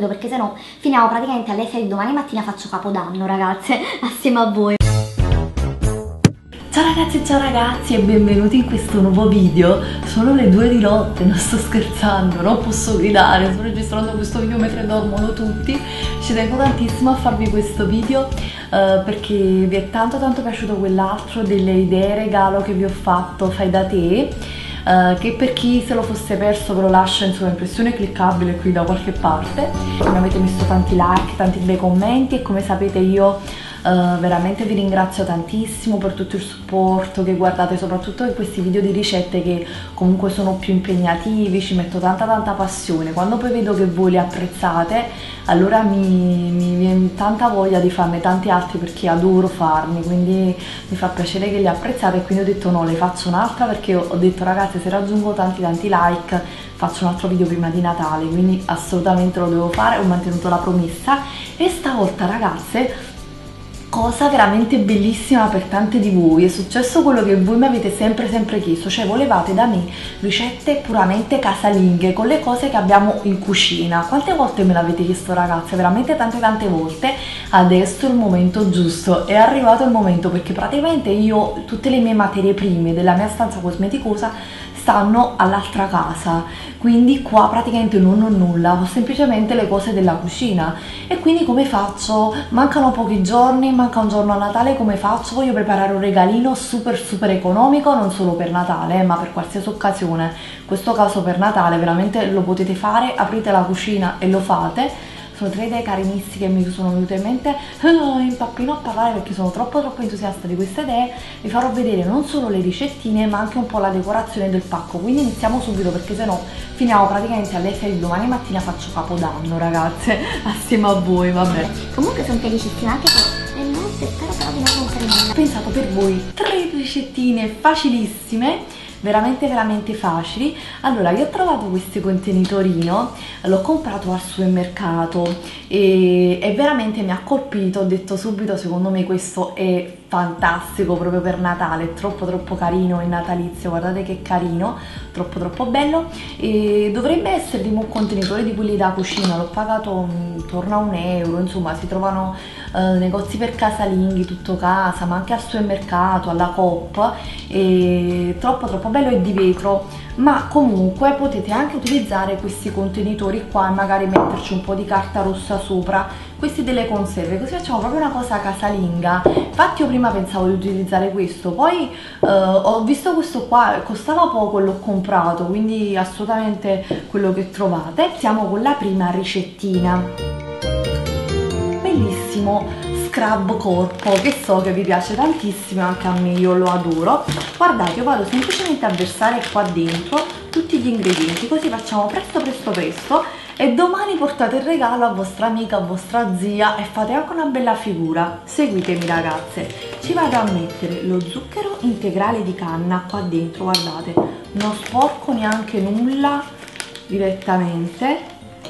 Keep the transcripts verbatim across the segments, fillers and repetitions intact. subito, perché sennò finiamo praticamente alle sei di domani mattina, faccio capodanno ragazze assieme a voi. Ciao ragazzi, ciao ragazzi e benvenuti in questo nuovo video. Sono le due di notte, non sto scherzando, non posso gridare, sto registrando questo video mentre dormono tutti. Ci tengo tantissimo a farvi questo video uh, perché vi è tanto tanto piaciuto quell'altro delle idee regalo che vi ho fatto, fai da te, uh, che per chi se lo fosse perso ve lo lascio in sovraimpressione cliccabile qui da qualche parte. Mi avete messo tanti like, tanti bei commenti e come sapete io... Uh, veramente vi ringrazio tantissimo per tutto il supporto che guardate, soprattutto in questi video di ricette che comunque sono più impegnativi, ci metto tanta tanta passione. Quando poi vedo che voi le apprezzate, allora mi, mi viene tanta voglia di farne tanti altri, perché adoro farne, quindi mi fa piacere che le apprezzate e quindi ho detto no, le faccio un'altra, perché ho detto ragazze, se raggiungo tanti tanti like faccio un altro video prima di Natale, quindi assolutamente lo devo fare, ho mantenuto la promessa. E stavolta ragazze, cosa veramente bellissima per tante di voi, è successo quello che voi mi avete sempre sempre chiesto, cioè volevate da me ricette puramente casalinghe con le cose che abbiamo in cucina. Quante volte me l'avete chiesto ragazze, veramente tante tante volte. Adesso è il momento giusto, è arrivato il momento, perché praticamente io tutte le mie materie prime della mia stanza cosmeticosa stanno all'altra casa, quindi qua praticamente non ho nulla, ho semplicemente le cose della cucina. E quindi come faccio? Mancano pochi giorni, manca un giorno a Natale, come faccio? Voglio preparare un regalino super super economico, non solo per Natale ma per qualsiasi occasione. In questo caso per Natale veramente lo potete fare, aprite la cucina e lo fate. Sono tre idee carinissime che mi sono venute in mente, impappino a parlare perché sono troppo troppo entusiasta di queste idee. Vi farò vedere non solo le ricettine ma anche un po' la decorazione del pacco, quindi iniziamo subito perché sennò finiamo praticamente alle sei di domani mattina, faccio capodanno ragazze assieme a voi, vabbè. Comunque sono felicissima anche se è notte, però però vi non comprendo. Ho pensato per voi tre ricettine facilissime, veramente veramente facili. Allora io ho trovato questo contenitorino, l'ho comprato al supermercato e, e veramente mi ha colpito, ho detto subito secondo me questo è fantastico proprio per Natale, è troppo troppo carino, è natalizio, guardate che carino, troppo troppo bello. E dovrebbe essere di un contenitore di quelli da cucina, l'ho pagato intorno a un euro, insomma si trovano eh, negozi per casalinghi, tutto casa, ma anche al supermercato, alla Coop, e troppo troppo bello, è di vetro, ma comunque potete anche utilizzare questi contenitori qua e magari metterci un po' di carta rossa sopra, questi delle conserve, così facciamo proprio una cosa casalinga. Infatti io prima pensavo di utilizzare questo, poi eh, ho visto questo qua, costava poco e l'ho comprato, quindi assolutamente quello che trovate. Siamo con la prima ricettina, bellissimo scrub corpo, che so che vi piace tantissimo, anche a me, io lo adoro. Guardate, io vado semplicemente a versare qua dentro tutti gli ingredienti, così facciamo presto presto presto e domani portate il regalo a vostra amica, a vostra zia e fate anche una bella figura. Seguitemi ragazze, ci vado a mettere lo zucchero integrale di canna qua dentro, guardate, non sporco neanche nulla, direttamente.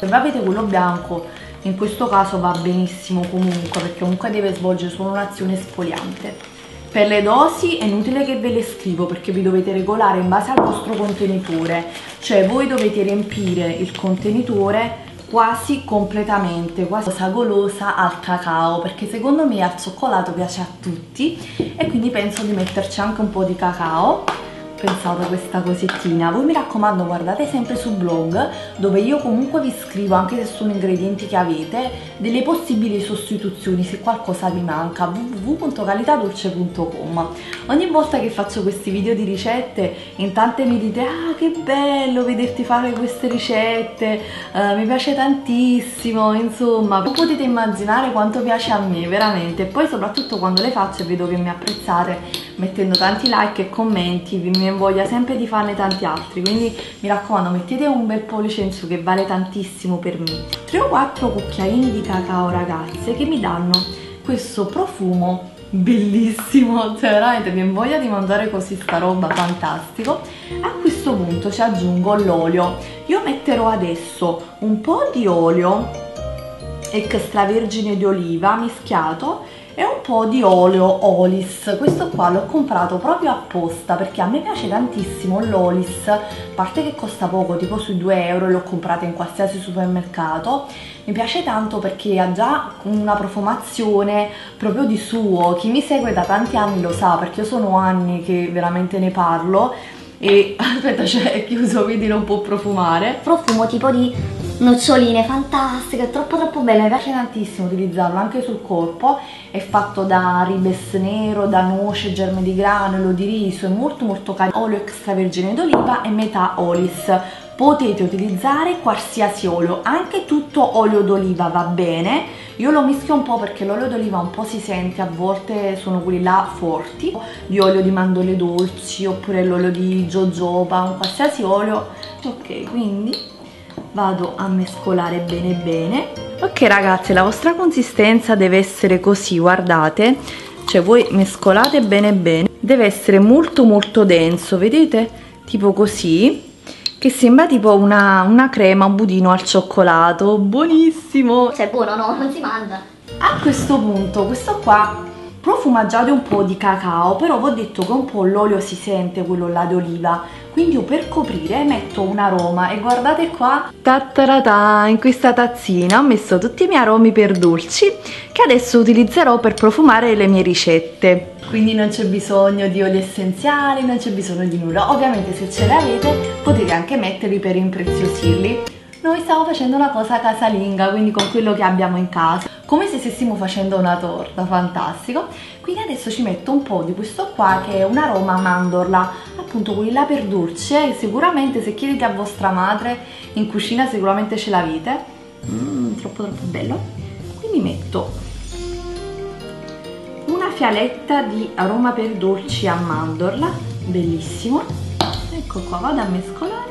Se avete quello bianco in questo caso va benissimo comunque, perché comunque deve svolgere solo un'azione esfoliante. Per le dosi è inutile che ve le scrivo perché vi dovete regolare in base al vostro contenitore, cioè voi dovete riempire il contenitore quasi completamente, quasi golosa al cacao, perché secondo me al cioccolato piace a tutti e quindi penso di metterci anche un po' di cacao. Pensate a questa cosettina, voi mi raccomando guardate sempre sul blog, dove io comunque vi scrivo, anche se sono ingredienti che avete, delle possibili sostituzioni se qualcosa vi manca, w w w punto carlitadolce punto com. Ogni volta che faccio questi video di ricette in tante mi dite ah che bello vederti fare queste ricette, uh, mi piace tantissimo, insomma non potete immaginare quanto piace a me veramente, e poi soprattutto quando le faccio e vedo che mi apprezzate mettendo tanti like e commenti, mi voglia sempre di farne tanti altri, quindi mi raccomando mettete un bel pollice in su che vale tantissimo per me. tre o quattro cucchiaini di cacao ragazze, che mi danno questo profumo bellissimo, cioè veramente mi voglia di mangiare così sta roba, fantastico. A questo punto ci aggiungo l'olio, io metterò adesso un po' di olio extravergine di oliva mischiato e un po' di olio Olìs. Questo qua l'ho comprato proprio apposta perché a me piace tantissimo l'Olìs, a parte che costa poco, tipo sui due euro, l'ho comprato in qualsiasi supermercato. Mi piace tanto perché ha già una profumazione proprio di suo. Chi mi segue da tanti anni lo sa, perché io sono anni che veramente ne parlo. E aspetta, cioè è chiuso, quindi non può profumare. Profumo tipo di noccioline, fantastiche, è troppo troppo bello, mi piace tantissimo utilizzarlo anche sul corpo. È fatto da ribes nero, da noce, germe di granulo, di riso, è molto molto carino. Olio extravergine d'oliva e metà Olìs. Potete utilizzare qualsiasi olio, anche tutto olio d'oliva va bene. Io lo mischio un po' perché l'olio d'oliva un po' si sente, a volte sono quelli là forti. Di olio di mandorle dolci oppure l'olio di jojoba, un qualsiasi olio. Ok, quindi vado a mescolare bene bene. Ok ragazze, la vostra consistenza deve essere così, guardate. Cioè voi mescolate bene bene. Deve essere molto molto denso, vedete? Tipo così, che sembra tipo una, una crema, un budino al cioccolato, buonissimo! Se è buono no, non si mangia! A questo punto, questo qua profuma già di un po' di cacao, però vi ho detto che un po' l'olio si sente, quello là d'oliva, quindi io per coprire metto un aroma e guardate qua, tattarata, in questa tazzina ho messo tutti i miei aromi per dolci che adesso utilizzerò per profumare le mie ricette. Quindi non c'è bisogno di oli essenziali, non c'è bisogno di nulla. Ovviamente se ce l'avete potete anche metterli per impreziosirli. Noi stiamo facendo una cosa casalinga, quindi con quello che abbiamo in casa, come se stessimo facendo una torta, fantastico. Quindi adesso ci metto un po' di questo qua che è un aroma mandorla, appunto quella per dolce. Sicuramente se chiedete a vostra madre in cucina sicuramente ce l'avete. Mm, troppo troppo bello. Quindi metto una fialetta di aroma per dolci a mandorla, bellissimo. Ecco qua, vado a mescolare.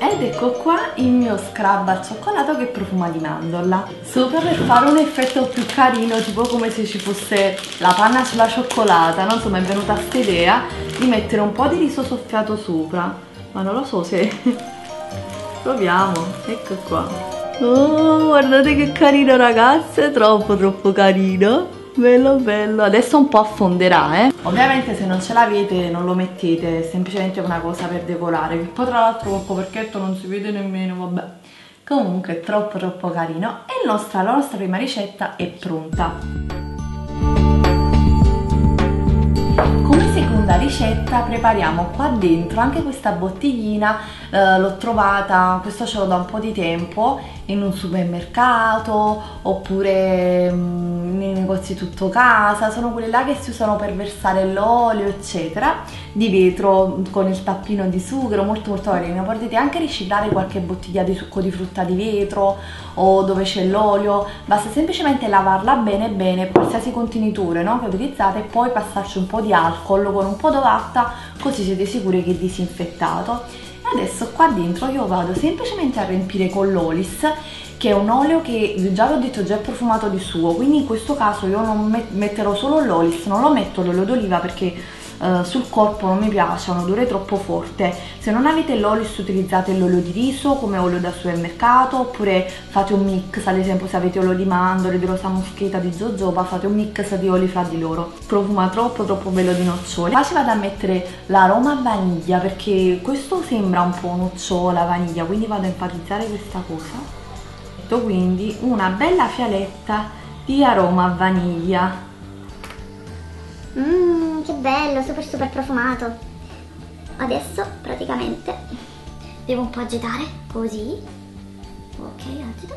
Ed ecco qua il mio scrub al cioccolato che profuma di mandorla. Sopra per fare un effetto più carino, tipo come se ci fosse la panna sulla cioccolata, no? Insomma è venuta questa idea di mettere un po' di riso soffiato sopra. Ma non lo so se... proviamo, ecco qua. Oh, guardate che carino ragazze, troppo troppo carino, bello bello. Adesso un po' affonderà, eh. Ovviamente se non ce l'avete non lo mettete, è semplicemente una cosa per decorare, che poi tra l'altro col coperchetto non si vede nemmeno, vabbè. Comunque è troppo troppo carino e la nostra, la nostra prima ricetta è pronta. Come seconda ricetta prepariamo qua dentro anche questa bottiglina, eh, l'ho trovata, questo ce l'ho da un po' di tempo, in un supermercato oppure mh, nei negozi tutto casa, sono quelle là che si usano per versare l'olio eccetera, di vetro con il tappino di sughero, molto molto carino. Potete anche riciclare qualche bottiglia di succo di frutta di vetro o dove c'è l'olio, basta semplicemente lavarla bene bene, qualsiasi contenitore, no, che utilizzate, e poi passarci un po' di alcol con un po' d'ovatta, così siete sicuri che è disinfettato. Adesso qua dentro io vado semplicemente a riempire con l'Olìs, che è un olio che già vi ho detto già è profumato di suo, quindi in questo caso io non metterò solo l'Olìs, non lo metto l'olio d'oliva perché eh, sul corpo non mi piace, ha un odore troppo forte. Se non avete l'Olìs utilizzate l'olio di riso come olio da supermercato, oppure fate un mix, ad esempio se avete olio di mandorle, di rosa moschita, di jojoba, fate un mix di oli fra di loro. Profuma troppo troppo bello di nocciole. Qua ci vado a mettere l'aroma vaniglia perché questo sembra un po' nocciola vaniglia, quindi vado a enfatizzare questa cosa. Quindi una bella fialetta di aroma vaniglia. Mmm, che bello, super super profumato. Adesso praticamente devo un po' agitare così. Ok, agito.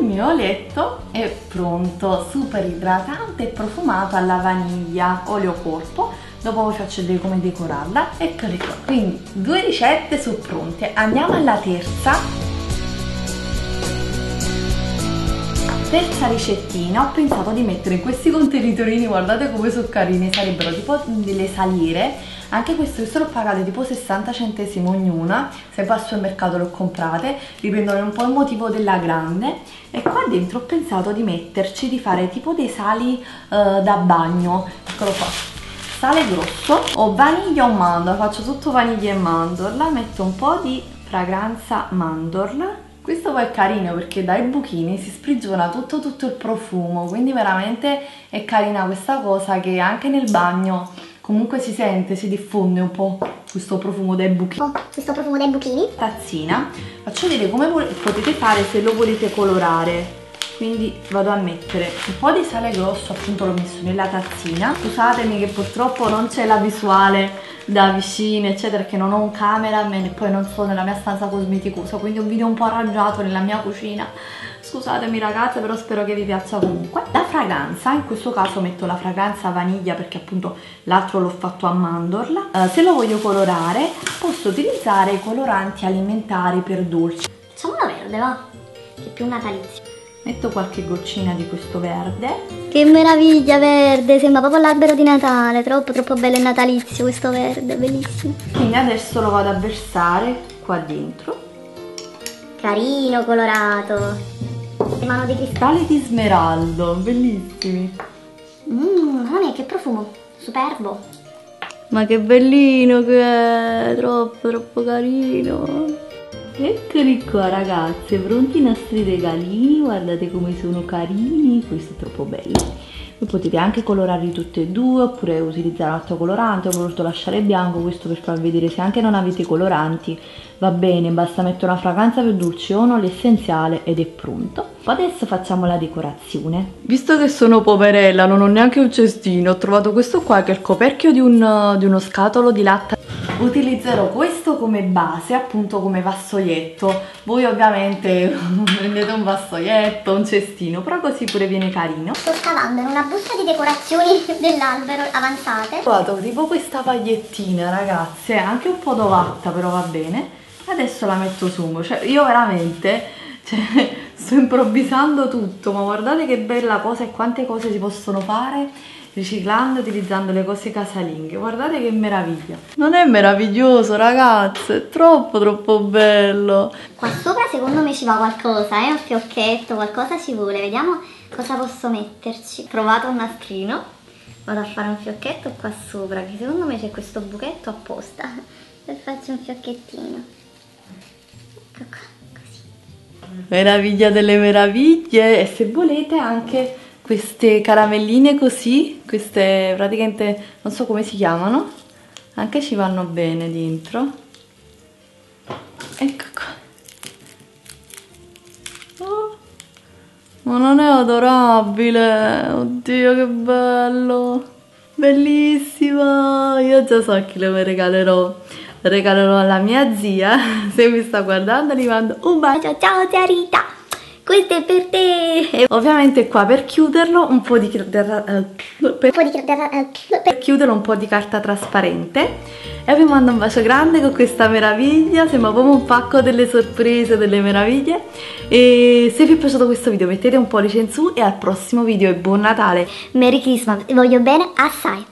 Il mio olietto è pronto, super idratante e profumato alla vaniglia, olio corpo. Dopo vi faccio vedere come decorarla. Eccole qua. Quindi due ricette sono pronte. Andiamo alla terza. Terza ricettina, ho pensato di mettere in questi contenitorini, guardate come sono carini, sarebbero tipo delle saliere, anche queste sono pagate tipo sessanta centesimi ognuna, sempre al supermercato le ho comprate, riprendono un po' il motivo della grande. E qua dentro ho pensato di metterci, di fare tipo dei sali uh, da bagno, eccolo qua, sale grosso, o vaniglia o mandorla, faccio tutto vaniglia e mandorla, metto un po' di fragranza mandorla. Questo poi è carino perché dai buchini si sprigiona tutto, tutto il profumo, quindi veramente è carina questa cosa che anche nel bagno comunque si sente, si diffonde un po' questo profumo dai buchini. Oh, questo profumo dai buchini. Tazzina, faccio vedere come potete fare se lo volete colorare. Quindi vado a mettere un po' di sale grosso, appunto l'ho messo nella tazzina. Scusatemi che purtroppo non c'è la visuale da vicino eccetera, perché non ho un cameraman e poi non sono nella mia stanza cosmeticosa, quindi un video un po' arrangiato nella mia cucina. Scusatemi ragazze, però spero che vi piaccia comunque. La fragranza, in questo caso metto la fragranza vaniglia perché appunto l'altro l'ho fatto a mandorla. Eh, se lo voglio colorare posso utilizzare i coloranti alimentari per dolci. Facciamo una verde, va? Che è più natalizia. Metto qualche goccina di questo verde. Che meraviglia, verde, sembra proprio l'albero di Natale, troppo troppo bello e natalizio questo verde, bellissimo. Quindi adesso lo vado a versare qua dentro. Carino, colorato. Mano di cristalli di smeraldo, bellissimi. Mmm, mamma mia, che profumo, superbo. Ma che bellino che è, troppo troppo carino. Eccoli qua ragazze, pronti i nostri regalini, guardate come sono carini, questo è troppo bello. Voi potete anche colorarli tutti e due oppure utilizzare un altro colorante, ho voluto lasciare bianco questo per far vedere se anche non avete coloranti va bene, basta mettere una fragranza per dolci o no, l'essenziale ed è pronto. Adesso facciamo la decorazione. Visto che sono poverella, non ho neanche un cestino, ho trovato questo qua che è il coperchio di, un, di uno scatolo di latta. Utilizzerò questo come base, appunto come vassoietto. Voi ovviamente prendete un vassoietto, un cestino, però così pure viene carino. Sto scavando in una busta di decorazioni dell'albero avanzate. Ho trovato tipo questa pagliettina ragazze, anche un po' dovatta però va bene. Adesso la metto su, cioè io veramente cioè, sto improvvisando tutto, ma guardate che bella cosa e quante cose si possono fare riciclando, utilizzando le cose casalinghe. Guardate che meraviglia. Non è meraviglioso ragazze? È troppo troppo bello. Qua sopra secondo me ci va qualcosa, eh? Un fiocchetto, qualcosa ci vuole. Vediamo cosa posso metterci. Ho provato un nastrino, vado a fare un fiocchetto qua sopra, che secondo me c'è questo buchetto apposta per farci un fiocchettino. Ecco qua, così. Meraviglia delle meraviglie. E se volete anche queste caramelline così, queste praticamente non so come si chiamano, anche ci vanno bene dentro. Ecco qua. Oh, ma non è adorabile? Oddio che bello! Bellissima! Io già so chi le regalerò. Le regalerò alla mia zia. Se mi sta guardando gli mando un bacio. Ciao zia Rita! Questo è per te! E ovviamente qua per chiuderlo un po' di, uh, per, po di uh, per chiuderlo un po' di carta trasparente e vi mando un bacio grande con questa meraviglia, sembra proprio un pacco delle sorprese, delle meraviglie. E se vi è piaciuto questo video mettete un pollice in su e al prossimo video e buon Natale! Merry Christmas, vi voglio bene assai!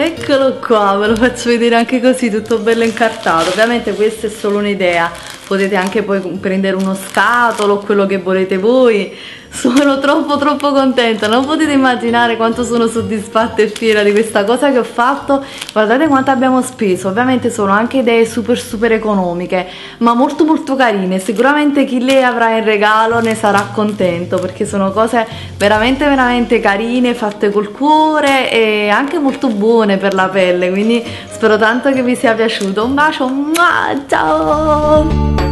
Eccolo qua, ve lo faccio vedere anche così, tutto bello incartato. Ovviamente questa è solo un'idea, potete anche poi prendere uno scatolo, quello che volete voi. Sono troppo troppo contenta, non potete immaginare quanto sono soddisfatta e fiera di questa cosa che ho fatto. Guardate quanto abbiamo speso, ovviamente sono anche idee super super economiche, ma molto molto carine. Sicuramente chi le avrà in regalo ne sarà contento, perché sono cose veramente veramente carine, fatte col cuore e anche molto buone per la pelle. Quindi spero tanto che vi sia piaciuto, un bacio, ciao!